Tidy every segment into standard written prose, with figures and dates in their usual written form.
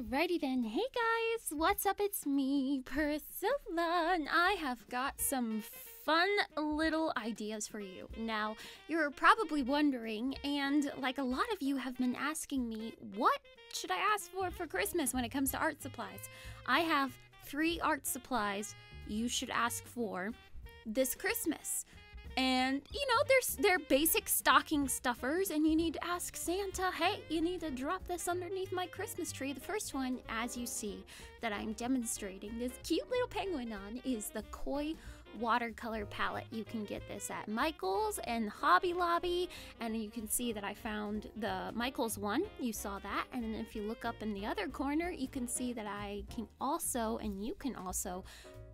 Alrighty then, hey guys, what's up? It's me, Priscilla, and I have got some fun little ideas for you. Now, you're probably wondering, and like a lot of you have been asking me, what should I ask for Christmas when it comes to art supplies? I have 3 art supplies you should ask for this Christmas. And, you know, they're basic stocking stuffers, and you need to ask Santa, hey, you need to drop this underneath my Christmas tree. The first one, as you see, that I'm demonstrating this cute little penguin on is the Koi watercolor palette. You can get this at Michaels and Hobby Lobby, and you can see that I found the Michaels one. You saw that, and if you look up in the other corner, you can see that I can also, and you can also,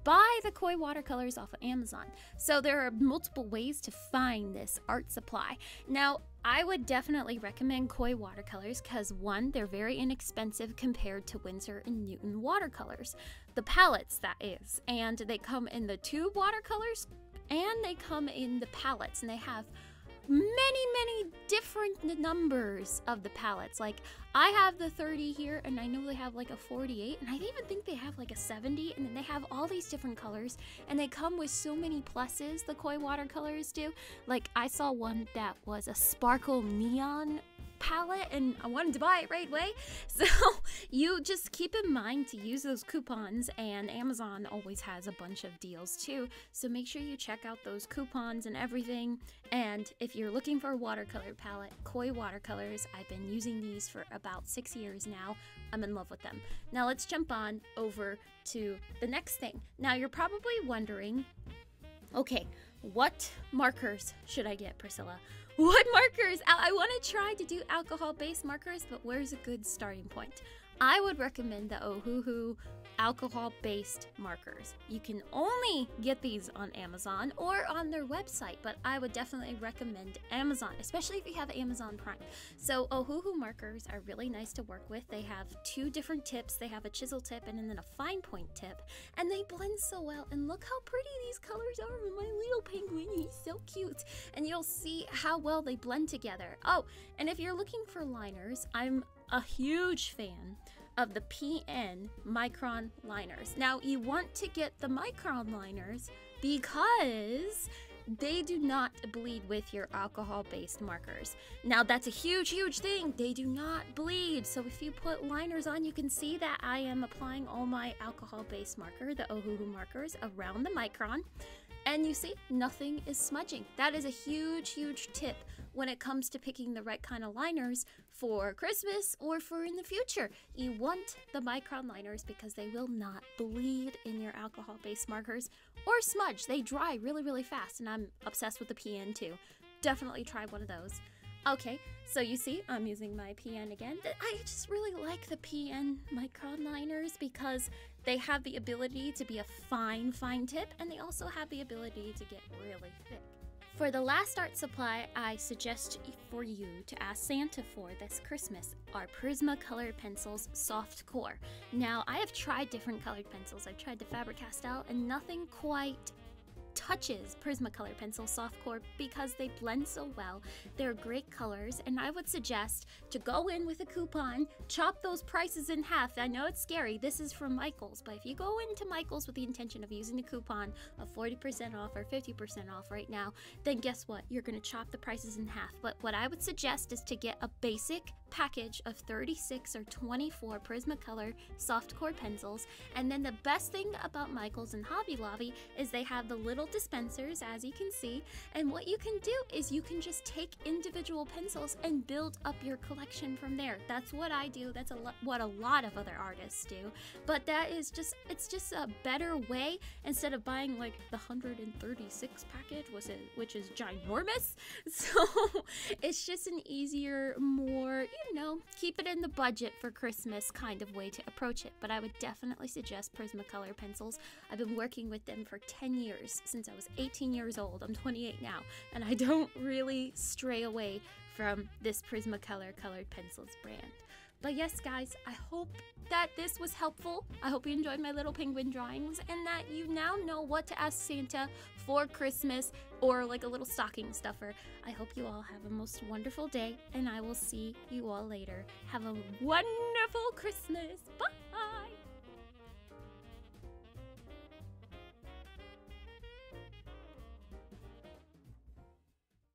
buy the Koi watercolors off of Amazon. So there are multiple ways to find this art supply. Now, I would definitely recommend Koi watercolors because, one, they're very inexpensive compared to Winsor & Newton watercolors, the palettes that is, and they come in the tube watercolors and they come in the palettes, and they have many different numbers of the palettes. Like, I have the 30 here, and I know they have like a 48, and I even think they have like a 70, and then they have all these different colors, and they come with so many pluses, the Koi watercolors do. Like, I saw one that was a sparkle neon palette, and I wanted to buy it right away. So you just keep in mind to use those coupons, and Amazon always has a bunch of deals too, so make sure you check out those coupons and everything. And if you're looking for a watercolor palette, Koi watercolors, I've been using these for about 6 years now. I'm in love with them. Now let's jump on over to the next thing. Now you're probably wondering, okay, what markers should I get, Priscilla? What markers? I want to try to do alcohol-based markers, but where's a good starting point? I would recommend the Ohuhu alcohol-based markers. You can only get these on Amazon or on their website, but I would definitely recommend Amazon, especially if you have Amazon Prime. So Ohuhu markers are really nice to work with. They have 2 different tips. They have a chisel tip and then a fine point tip, and they blend so well. And look how pretty these colors are with my little penguin. He's so cute. And you'll see how well they blend together. Oh, and if you're looking for liners, I'm a huge fan of the PN Micron liners. Now, you want to get the Micron liners because they do not bleed with your alcohol-based markers. Now, that's a huge thing. They do not bleed. So if you put liners on, you can see that I am applying all my alcohol-based marker, the Ohuhu markers, around the Micron. And you see, nothing is smudging. That is a huge tip when it comes to picking the right kind of liners for Christmas or for in the future. You want the Micron liners because they will not bleed in your alcohol-based markers or smudge. They dry really fast, and I'm obsessed with the PN too. Definitely try one of those. Okay, so you see, I'm using my PN again. I just really like the PN Micron liners because they have the ability to be a fine tip, and they also have the ability to get really thick. For the last art supply I suggest for you to ask Santa for this Christmas are Prismacolor pencils soft core. Now, I have tried different colored pencils. I've tried the Faber-Castell, and nothing quite touches Prismacolor pencil softcore because they blend so well. They're great colors, and I would suggest to go in with a coupon, chop those prices in half. I know it's scary, this is from Michaels, but if you go into Michaels with the intention of using the coupon of 40% off or 50% off right now, then guess what? You're gonna chop the prices in half. But what I would suggest is to get a basic package of 36 or 24 Prismacolor softcore pencils, and then the best thing about Michaels and Hobby Lobby is they have the little dispensers, as you can see, and what you can do is you can just take individual pencils and build up your collection from there. That's what I do. That's what a lot of other artists do, but that is just, it's just a better way instead of buying like the 136 package, which is ginormous. So it's just an easier, more, you know, keep it in the budget for Christmas kind of way to approach it. But I would definitely suggest Prismacolor pencils. I've been working with them for 10 years since I was 18 years old. I'm 28 now, and I don't really stray away from this Prismacolor colored pencils brand. But yes, guys, I hope that this was helpful. I hope you enjoyed my little penguin drawings and that you now know what to ask Santa for Christmas or like a little stocking stuffer. I hope you all have a most wonderful day and I will see you all later. Have a wonderful Christmas. Bye!